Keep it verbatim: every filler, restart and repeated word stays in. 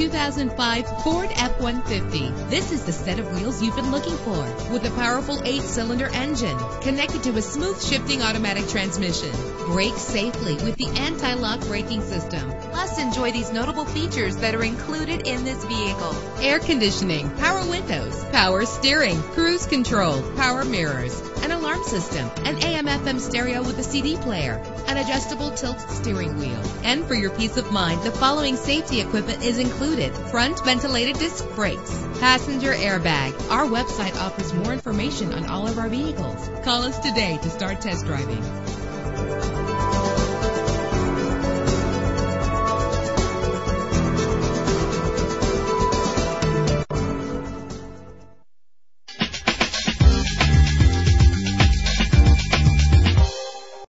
two thousand five Ford F one fifty. This is the set of wheels you've been looking for, with a powerful eight-cylinder engine connected to a smooth shifting automatic transmission. Brake safely with the anti-lock braking system. Plus, enjoy these notable features that are included in this vehicle: air conditioning, power windows, power steering, cruise control, power mirrors, an alarm system, an A M F M stereo with a C D player, an adjustable tilt steering wheel. And for your peace of mind, the following safety equipment is included: front ventilated disc brakes, passenger airbag. Our website offers more information on all of our vehicles. Call us today to start test driving.